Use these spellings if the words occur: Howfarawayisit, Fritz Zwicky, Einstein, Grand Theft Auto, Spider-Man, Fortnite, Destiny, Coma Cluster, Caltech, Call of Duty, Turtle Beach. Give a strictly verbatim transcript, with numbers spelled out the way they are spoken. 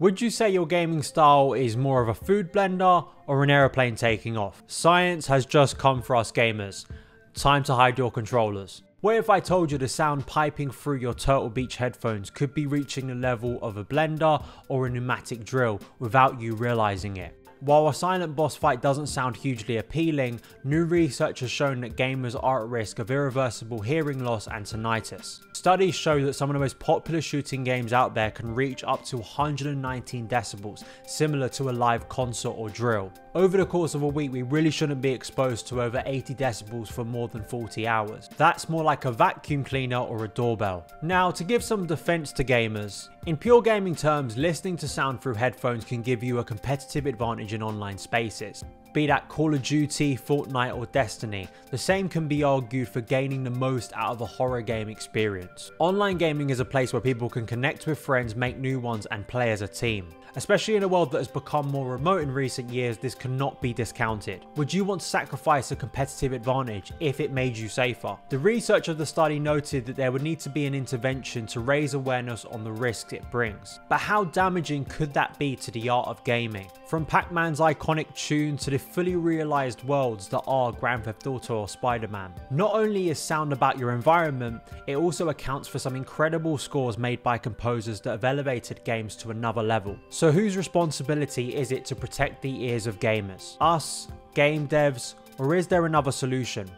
Would you say your gaming style is more of a food blender or an aeroplane taking off? Science has just come for us gamers. Time to hide your controllers. What if I told you the sound piping through your Turtle Beach headphones could be reaching the level of a blender or a pneumatic drill without you realizing it? While a silent boss fight doesn't sound hugely appealing, new research has shown that gamers are at risk of irreversible hearing loss and tinnitus. Studies show that some of the most popular shooting games out there can reach up to one hundred nineteen decibels, similar to a live concert or drill. Over the course of a week, we really shouldn't be exposed to over eighty decibels for more than forty hours. That's more like a vacuum cleaner or a doorbell. Now, to give some defense to gamers. In pure gaming terms, listening to sound through headphones can give you a competitive advantage in online spaces. Be that Call of Duty, Fortnite or Destiny, the same can be argued for gaining the most out of a horror game experience. Online gaming is a place where people can connect with friends, make new ones and play as a team. Especially in a world that has become more remote in recent years, this cannot be discounted. Would you want to sacrifice a competitive advantage if it made you safer? The research of the study noted that there would need to be an intervention to raise awareness on the risks it brings. But how damaging could that be to the art of gaming? From Pac-Man's iconic tune to the fully realized worlds that are Grand Theft Auto or Spider-Man. Not only is sound about your environment, it also accounts for some incredible scores made by composers that have elevated games to another level. So whose responsibility is it to protect the ears of gamers? Us? Game devs? Or is there another solution?